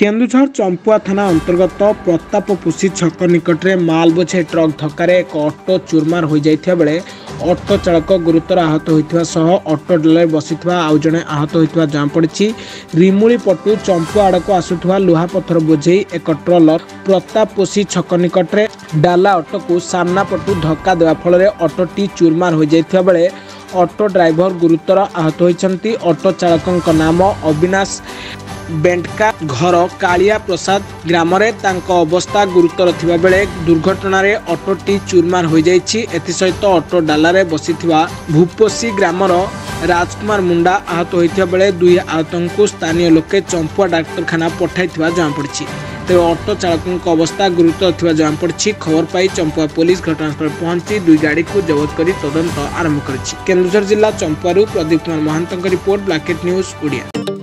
केंदुझर चंपुआ थाना अंतर्गत प्रताप पोषी छक निकटने मालबोझे ट्रक धक्कार एक अटो चुरमार हो जाता बेले अटो चालक गुरुतर आहत होता सह अटो डे बसी आउ जड़े आहत होता जमापड़ी। रिमुली पटु चंपुआ आड़ को आसुवा लुहापथर बोझे एक ट्रलर प्रताप पोषी छक निकटने डाला अटो को सामना पटु धक्का देवा फल अटोटी चुरमार हो जाता बेले अटो ड्राइवर गुरुतर आहत होती। अटो चालक नाम अविनाश बेंटका घर कालिया प्रसाद ग्राम अवस्था गुरुतर थी बेले दुर्घटन अटोटी चुरमार हो जाए। एसत अटो डाले बसी भूपोषी ग्रामर राजकुमार मुंडा आहत होता बेले दुई आहत को स्थानीय लोके चंपुआ डाक्तखाना पठाई जमापड़ी। तेज अटो चालक अवस्था गुरुतर थी जमापड़ी। खबर पाई चंपुआ पुलिस घटनास्थल पहुंची दुई गाड़ी को जबत कर तदंत आरंभ कर। केंदुझर जिला Champua Pradeep Kumar Mahanta report, black cat news, Odia.